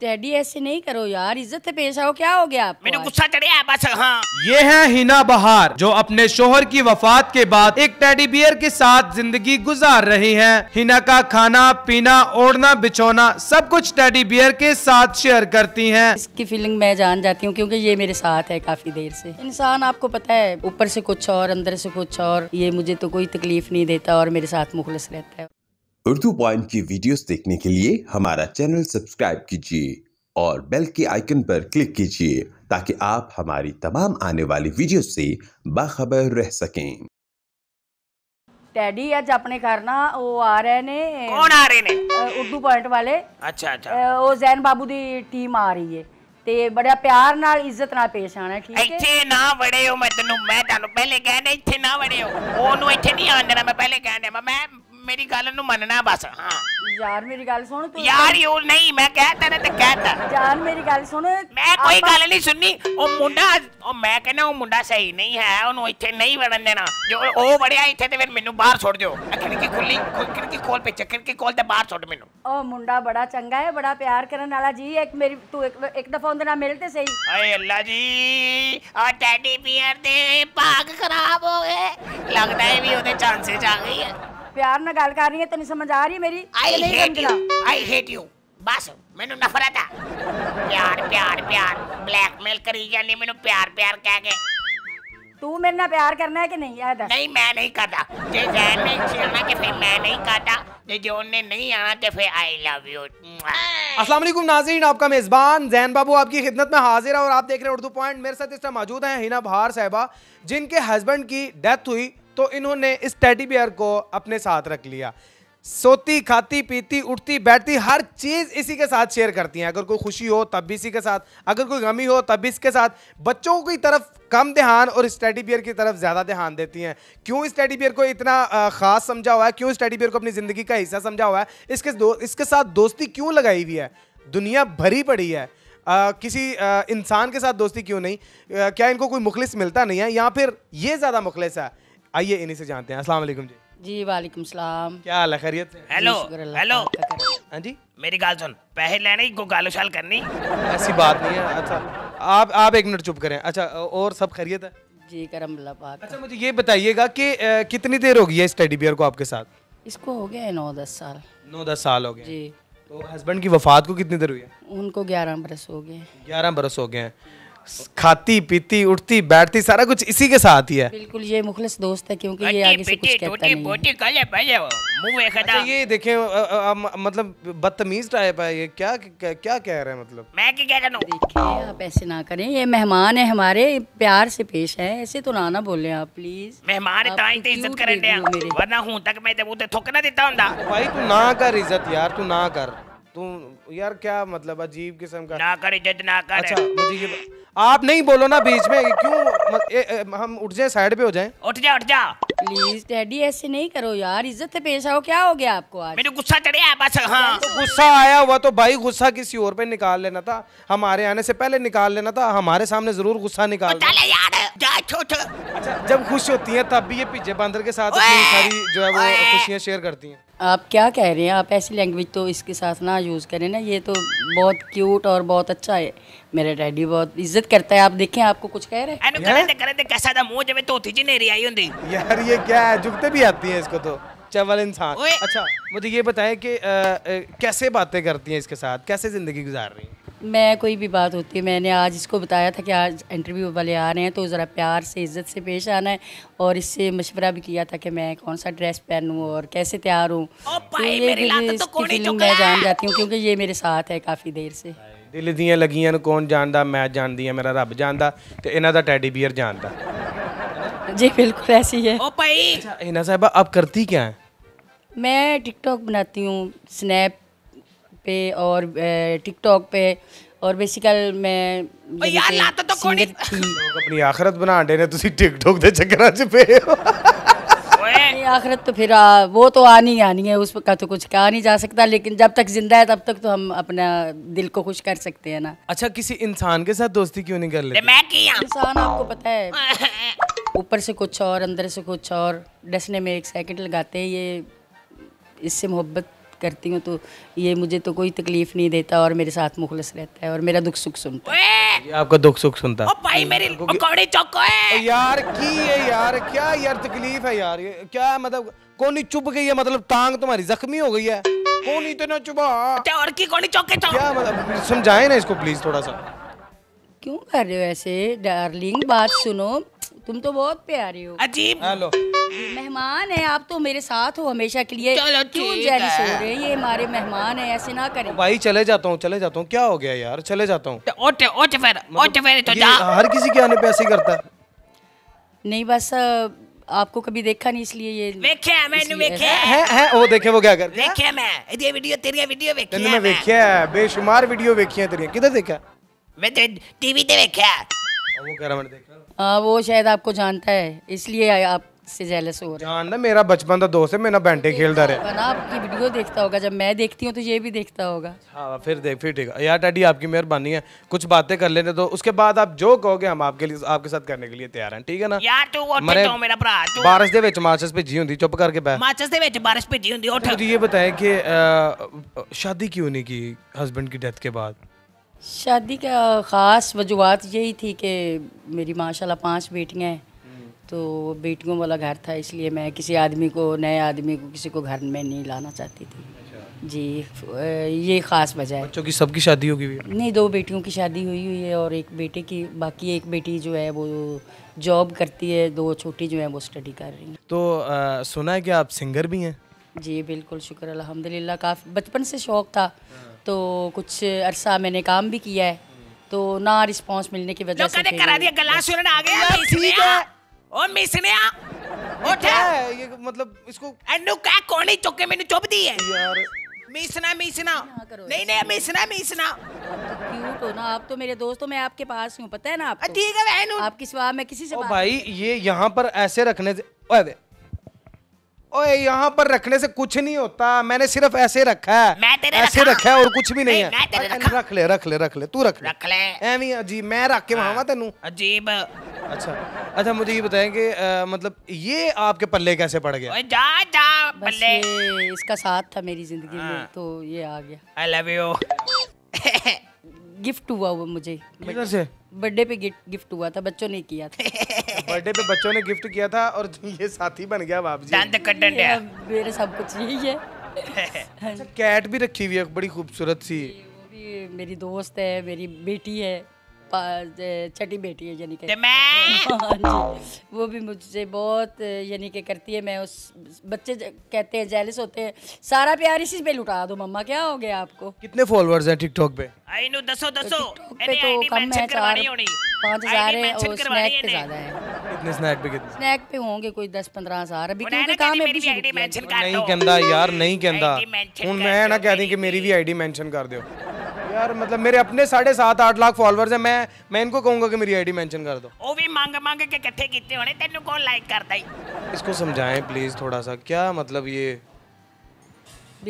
Daddy ऐसे नहीं करो यार, इज्जत से पेश आओ, क्या हो गया आपको? मैंने गुस्सा चढ़ा बस। हाँ ये है हिना बहार जो अपने शोहर की वफात के बाद एक टेडी बियर के साथ जिंदगी गुजार रही हैं। हिना का खाना पीना ओढ़ना बिछोना सब कुछ टेडी बियर के साथ शेयर करती हैं। इसकी फीलिंग मैं जान जाती हूँ क्योंकि ये मेरे साथ है काफी देर से। इंसान आपको पता है ऊपर से कुछ और अंदर से कुछ और, ये मुझे तो कोई तकलीफ नहीं देता और मेरे साथ मुखलिस रहता है। उर्दू पॉइंट की वीडियोस देखने के लिए हमारा चैनल सब्सक्राइब कीजिए और बेल के आइकन पर क्लिक कीजिए ताकि आप हमारी तमाम आने वाली वीडियो से बाखबर रह सकें। डैडी आज अपने घर ना वो आ रहे ने। कौन आ रहे ने? उर्दू पॉइंट वाले। अच्छा अच्छा। वो जैन बाबू दी टीम आ रही है ते बड़ा प्यार नाल इज्जत नाल पेश आना, ठीक है? इथे ना वड़े हो, मैं तन्नू मैं तानू पहले कहने इथे ना वड़े हो, ओनू इथे नहीं आन देना, मैं पहले कहने मैं मेरी गल नु मनना बस। हां यार मेरी गल सुन तू। यार यो नहीं मैं कहता ना ते कहता। जान मेरी गल सुन, मैं कोई गल नहीं सुननी। ओ मुंडा ओ मैं कहना ओ मुंडा सही नहीं है, ओनू इथे नहीं वड़न देना। जो ओ वड़या इथे ते फिर मेनू बाहर छोड़ दियो, खिड़की खुली खिड़की खोल पे चक्कर की खोल ते बाहर छोड़ मेनू। ओ मुंडा बड़ा चंगा है, बड़ा प्यार करन वाला जी। एक मेरी तू एक दफा उंदे ना मिलते सही। हाय अल्लाह जी आ टेडी बियर दे भाग खराब हो गए, लगदा है भी ओदे चांसेस आ गई है। प्यार ना गल कर रही है, तनी समझ आ रही है मेरी? नहीं समझना। आई हेट यू बस, मेनू नफरत है। प्यार प्यार प्यार ब्लैकमेल करी जानी मेनू, प्यार प्यार कह के। तू मेरे ना प्यार करना है कि नहीं? याद नहीं मैं नहीं करता। जे जैन ने छेड़ना के फिर मैं नहीं करता, जे जोन ने नहीं आना के फिर आई लव यू। अस्सलाम वालेकुम नाज़रीन, आपका मेज़बान ज़ैन बाबू आपकी खिदमत में हाजिर है और आप देख रहे हैं उर्दू पॉइंट। मेरे साथ इस टाइम मौजूद हैं हिना बहार साहिबा, जिनके हस्बैंड की डेथ हुई तो इन्होंने इस टेडी बियर को अपने साथ रख लिया। सोती खाती पीती उठती बैठती हर चीज़ इसी के साथ शेयर करती हैं। अगर कोई खुशी हो तब भी इसी के साथ, अगर कोई गमी हो तब भी इसके साथ। बच्चों की तरफ कम ध्यान और इस टेडी बियर की तरफ ज़्यादा ध्यान देती हैं। क्यों इस टेडी बियर को इतना ख़ास समझा हुआ है, क्यों इस टेडी बियर को अपनी ज़िंदगी का हिस्सा समझा हुआ है, इसके साथ दोस्ती क्यों लगाई हुई है? दुनिया भरी पड़ी है, किसी इंसान के साथ दोस्ती क्यों नहीं? क्या इनको कोई मुखलिस मिलता नहीं है या फिर ये ज़्यादा मुखलिस है? आइए इन्हीं से जानते हैं। अस्सलाम वालेकुम जी। जी वालेकुम सलाम। क्या हाल है, खैरियत? Hello hello. हाँ जी मेरी गाल सुन, पैसे लेने को गालो शाल करनी ऐसी बात नहीं है। अच्छा आप एक मिनट चुप करें। अच्छा और सब खैरियत है जी, करम अल्लाह पाक। अच्छा मुझे ये बताइएगा कि कितनी देर हो गई है इस टेडी बियर को आपके साथ? इसको हो गया है 9-10 साल। 9-10 साल हो गए जी। तो हस्बैंड की वफात को कितनी देर हुई है? उनको 11 बरस हो गए। 11 बरस हो गए हैं। खाती पीती उठती बैठती सारा कुछ इसी के साथ ही है। बिल्कुल ये मुखलिस दोस्त है क्योंकि ये आगे से कुछ कहता नहीं है। अच्छा ये देखें मतलब बदतमीज टाइप है ये, क्या क्या कह रहा है? मतलब मैं क्या कह रहा हूँ, देखिए आप ऐसे ना करें, ये मेहमान है हमारे, प्यार से पेश है, ऐसे तो ना बोले आप प्लीज। मेहमान इज्जत कर वरना हूं तक मैं थुक ना देता हूं। भाई तू ना कर इज्जत यार, तू ना कर, तू यार क्या मतलब अजीब किस्म का ना कर इज्जत ना कर। अच्छा मुझे ये आप नहीं बोलो ना बीच में, क्यों हम उठ जाए साइड पे हो जाए। उठ जा प्लीज डैडी, ऐसे नहीं करो यार, इज्जत से पेश आओ। क्या हो गया आपको आज? मेरे गुस्सा चढ़ा बस। हाँ तो गुस्सा आया हुआ तो भाई गुस्सा किसी और पे निकाल लेना था, हमारे आने से पहले निकाल लेना था, हमारे सामने जरूर गुस्सा निकाल। अच्छा जब खुश होती है तब भी ये पिज्जे बंदर के साथ सारी जो है वो खुशियाँ शेयर करती है। आप क्या कह रहे हैं, आप ऐसी लैंग्वेज तो इसके साथ ना यूज करें ना, ये तो बहुत क्यूट और बहुत अच्छा है। मेरा डैडी बहुत इज्जत करता है, आप देखें आपको कुछ कह रहे हैं कैसा था मुंह जब धोती जी नहीं आई हुंदी यार। ये क्या है, जुगते भी आती है इसको तो, चवल इंसान। अच्छा मुझे ये बताएं कि कैसे बातें करती हैं इसके साथ, कैसे जिंदगी गुजार रही है? मैं कोई भी बात होती है, मैंने आज इसको बताया था कि आज इंटरव्यू वाले आ रहे हैं तो ज़रा प्यार से इज़्ज़त से पेश आना है और इससे मशवरा भी किया था कि मैं कौन सा ड्रेस पहनूं और कैसे तैयार हूँ। तो ये तो मैं जान जाती हूँ क्योंकि ये मेरे साथ है काफ़ी देर से। दिल दियाँ लगियाँ ने कौन जानता, मैं जानती हूँ, मेरा रब जानता तो इन्हां दा टेडी बियर जानता जी। बिल्कुल ऐसी है। अच्छा हिना साहिबा आप करती क्या है? मैं टिकटॉक बनाती हूँ, स्नैप पे और टिकटॉक पे, और बेसिकल मैं अपनी आखरत बना देने तुसी टिकटॉक दे चक्करां च पे हो। आखिरत तो फिर वो तो आनी आनी है, उसका तो कुछ कहा नहीं जा सकता, लेकिन जब तक जिंदा है तब तक तो हम अपना दिल को खुश कर सकते हैं ना। अच्छा किसी इंसान के साथ दोस्ती क्यों नहीं कर लेते? मैं किया। इंसान आपको पता है ऊपर से कुछ और अंदर से कुछ और, डसने में 1 सेकंड लगाते हैं, ये इससे मोहब्बत करती हूँ तो ये मुझे तो कोई तकलीफ नहीं देता और मेरे साथ मुखलिस रहता है और मेरा दुख सुख सुनता है। आपका दुख सुख सुनता है। ओ भाई मेरी कौड़ी चौको है यार की है यार, क्या यार तकलीफ है यार, क्या मतलब कोनी चुभ गई है, मतलब टांग तुम्हारी जख्मी हो गई है, कोनी इतना चुभा और की कोनी चौके क्या मतलब, समझाए ना इसको प्लीज थोड़ा सा। क्यों कर रहे हो ऐसे डार्लिंग, बात सुनो, तुम तो बहुत प्यारी हो। अजीब हेलो मेहमान है आप तो मेरे साथ हो हमेशा के लिए, क्यों जेलस हो रहे हैं, ये हमारे मेहमान है, ऐसे ना करें। भाई चले जाता हूँ चले जाता हूँ, क्या हो गया यार, चले जाता हूँ। हर किसी के आने पे ऐसे करता है। नहीं बस आपको कभी देखा नहीं इसलिए ये देखे वो क्या कर बेशुमार वीडियो देखी तेरी, किधर देखा टीवी पे देखा। वो कह रहा मैंने देखा। वो शायद आपको जानता है इसलिए आपसे जेलस हो रहा है। जान ना मेरा बचपन का दोस्त है, मेरा बैंटे खेलता रहा है ना, आपकी वीडियो देखता होगा, जब मैं देखती हूँ तो ये भी देखता होगा। हाँ फिर देख फिर ठीक है यार डैडी, आपकी मेहरबानी है, कुछ बातें कर लेने तो उसके बाद आप जो कहोगे हम आपके लिए आपके साथ करने के लिए तैयार हैं, ठीक है ना। बारिश के विच मार्चस भेजी होंगी चुप करके बैठ, बारिश भेजी होंगी। ये बताएं कि शादी क्यों नहीं की हस्बैंड की डेथ के बाद? शादी का ख़ास वजूहत यही थी कि मेरी माशाल्लाह 5 बेटियां हैं तो बेटियों वाला घर था, इसलिए मैं किसी आदमी को नए आदमी को किसी को घर में नहीं लाना चाहती थी जी, ये ख़ास वजह है। बच्चों की सबकी शादी होगी? नहीं 2 बेटियों की शादी हुई हुई है और एक बेटे की, बाकी एक बेटी जो है वो जॉब करती है, 2 छोटी जो है वो स्टडी कर रही हैं। तो सुना है कि आप सिंगर भी हैं? जी बिल्कुल, शुक्र अल्हम्दुलिल्लाह, काफ़ी बचपन से शौक़ था तो कुछ अरसा मैंने काम भी किया है, तो ना रिस्पांस मिलने की वजह से करा दिया गला सुनने आ गया। ठीक है ओ मिसनेया उठ ये मतलब इसको एनु का कोनी चुके मैंने चुप दी है यार, मिसना मिसना नहीं नहीं मिसना मिसना क्यूट हो ना आप तो मेरे दोस्त हो, मैं आपके पास हूं पता है ना आपको। ठीक है बहन आपकी सिवा मैं किसी से बात। ओ भाई ये यहां पर ऐसे रखने से ओए ओए यहाँ पर रखने से कुछ नहीं होता, मैंने सिर्फ ऐसे रखा है, मैं तेरे ऐसे रखा है और कुछ भी नहीं है। रख ले रख ले रख ले तू रख ले एवी अजीब मैं रख के वहां तेनू अजीब। अच्छा अच्छा मुझे ये बताएं कि मतलब ये आपके पल्ले कैसे पड़ गया? जा जा पल्ले इसका साथ था मेरी जिंदगी में तो ये आ गया। आई लव यू गिफ्ट हुआ वो मुझे बर्थडे पे, गिफ्ट हुआ था बच्चों ने किया था बर्थडे पे बच्चों ने गिफ्ट किया था और ये साथी बन गया बाप जी मेरे, सब कुछ यही है। अच्छा कैट भी रखी हुई है बड़ी खूबसूरत सी, वो भी मेरी दोस्त है, मेरी बेटी है, छठी बेटी है यानी कि वो भी मुझसे बहुत यानी कि करती है। मैं उस बच्चे कहते हैं जेलस होते हैं, सारा प्यार इसी पे लुटा दो मम्मा, क्या हो गया आपको। कितने फॉलोअर्स हैं टिकटॉक पे? दसो दसो पे तो कम है, 4-5 हज़ार है और स्नैक पे ज्यादा है। कितने स्नैक पे? कितने स्नैक पे होंगे कोई 10-15 हज़ार अभी, क्योंकि काम है नहीं कहंदा यार नहीं कहंदा हूं मैं ना कह दी कि मेरी भी आईडी मेंशन कर दो यार, मतलब मेरे अपने 7.5-8 लाख फॉलोअर्स हैं, मैं इनको कहूंगा कि मेरी आईडी मेंशन कर दो। वो भी मांग मांग के इकट्ठे कितने होने, तेनू कौन लाइक करता है। इसको समझाएं प्लीज थोड़ा सा, क्या मतलब ये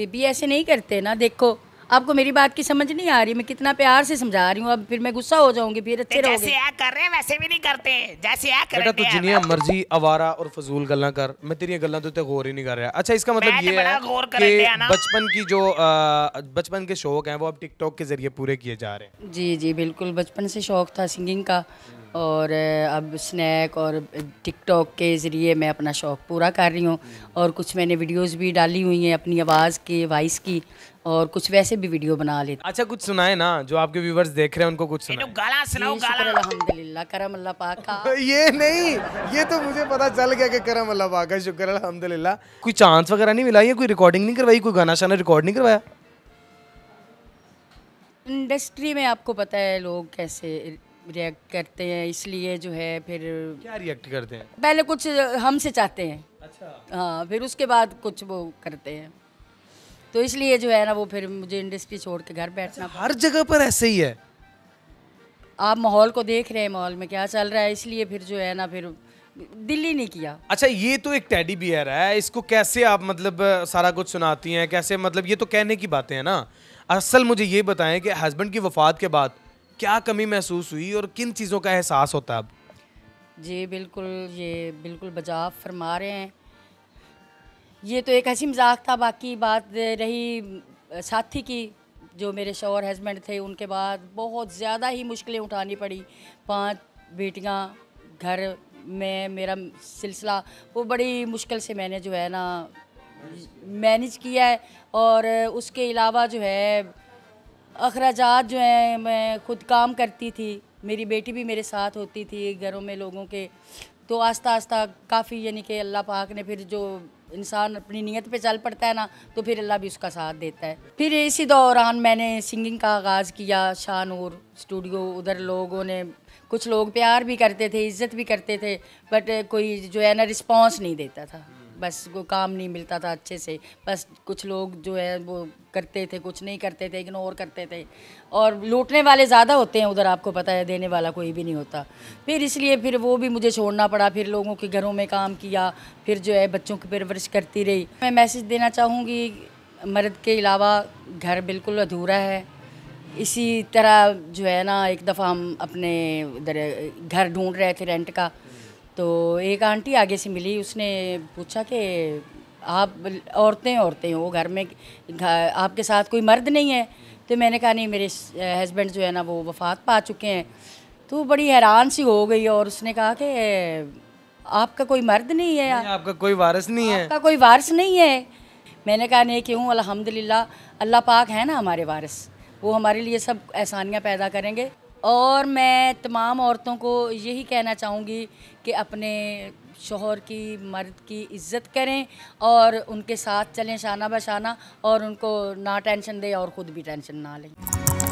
बेबी ऐसे नहीं करते ना, देखो आपको मेरी बात की समझ नहीं आ रही, मैं कितना प्यार से समझा रही हूँ, अब फिर मैं गुस्सा हो जाऊंगी फिर अच्छे रहोगे। जैसे कर रहे हैं वैसे भी नहीं करते, जैसे कर बेटा तू जिन्नियां मर्जी आवारा और फजूल गल्ला कर, मैं तेरी गल्ला तो गौर ही नहीं कर रहा। अच्छा इसका मतलब ये है कि बचपन की जो बचपन के शौक हैं वो अब टिकटॉक के जरिए पूरे किए जा रहे हैं। जी जी बिल्कुल, बचपन से शौक था सिंगिंग का और अब स्नैक और टिकटॉक के ज़रिए मैं अपना शौक़ पूरा कर रही हूँ और कुछ मैंने वीडियोस भी डाली हुई हैं अपनी आवाज़ की वॉइस की और कुछ वैसे भी वीडियो बना लेती। अच्छा कुछ सुनाए ना, जो आपके व्यूवर्स देख रहे हैं उनको कुछ सुनाए। गाला सुनाओ गाला। अल्हम्दुलिल्लाह करम अल्लाह पाक का। ये नहीं ये तो मुझे पता चल गया कि करम अल्लाह पाक का, शुक्र अल्हम्दुलिल्लाह। कोई चांस वगैरह नहीं मिला, ये कोई रिकॉर्डिंग नहीं करवाई, कोई गाना शाना रिकॉर्ड नहीं करवाया? इंडस्ट्री में आपको पता है लोग कैसे रिएक्ट करते हैं, इसलिए जो है फिर क्या रिएक्ट करते हैं, पहले कुछ हमसे चाहते हैं। अच्छा हाँ फिर उसके बाद कुछ वो करते हैं, तो इसलिए जो है ना वो फिर मुझे इंडस्ट्री छोड़ के घर बैठना। हर जगह पर ऐसे ही है, आप माहौल को देख रहे हैं माहौल में क्या चल रहा है, इसलिए फिर जो है ना फिर दिल ही नहीं किया। अच्छा ये तो एक टेडी बियर है, इसको कैसे आप मतलब सारा कुछ सुनाती हैं कैसे, मतलब ये तो कहने की बातें हैं ना, असल मुझे ये बताएं कि हस्बैंड की वफात के बाद क्या कमी महसूस हुई और किन चीज़ों का एहसास होता है अब? जी बिल्कुल ये बिल्कुल बजाव फरमा रहे हैं, ये तो एक हंसी मजाक था। बाकी बात रही साथी की, जो मेरे शौहर हस्बैंड थे, उनके बाद बहुत ज़्यादा ही मुश्किलें उठानी पड़ी। 5 बेटियाँ, घर में मेरा सिलसिला, वो बड़ी मुश्किल से मैंने जो है ना मैनेज किया है। और उसके अलावा जो है अखराजात जो हैं, मैं खुद काम करती थी, मेरी बेटी भी मेरे साथ होती थी घरों में लोगों के। तो आस्ता आस्ता काफ़ी, यानी कि अल्लाह पाक ने, फिर जो इंसान अपनी नीयत पे चल पड़ता है ना, तो फिर अल्लाह भी उसका साथ देता है। फिर इसी दौरान मैंने सिंगिंग का आगाज़ किया, शानूर स्टूडियो। उधर लोगों ने, कुछ लोग प्यार भी करते थे, इज़्ज़त भी करते थे, बट कोई जो है ना रिस्पॉन्स नहीं देता था, बस वो काम नहीं मिलता था अच्छे से। बस कुछ लोग जो है वो करते थे, कुछ नहीं करते थे, इग्नोर करते थे। और लूटने वाले ज़्यादा होते हैं उधर, आपको पता है, देने वाला कोई भी नहीं होता। फिर इसलिए फिर वो भी मुझे छोड़ना पड़ा। फिर लोगों के घरों में काम किया, फिर जो है बच्चों की परवरिश करती रही। मैं मैसेज देना चाहूँगी, मर्द के अलावा घर बिल्कुल अधूरा है। इसी तरह जो है ना, एक दफ़ा हम अपने इधर घर ढूँढ रहे थे रेंट का, तो एक आंटी आगे से मिली, उसने पूछा कि आप औरतें औरतें हो, घर में आपके साथ कोई मर्द नहीं है। तो मैंने कहा नहीं, मेरे हस्बैंड जो है ना वो वफ़ात पा चुके हैं। तो बड़ी हैरान सी हो गई और उसने कहा कि आपका कोई मर्द नहीं है, आपका कोई वारिस नहीं है, आपका कोई वारिस नहीं है। मैंने कहा नहीं, क्यों, अल्हम्दुलिल्लाह, अल्लाह पाक है ना हमारे वारिस, वो हमारे लिए सब आसानियाँ पैदा करेंगे। और मैं तमाम औरतों को यही कहना चाहूँगी कि अपने शौहर की, मर्द की इज़्ज़त करें और उनके साथ चलें शाना बशाना, और उनको ना टेंशन दें और ख़ुद भी टेंशन ना लें।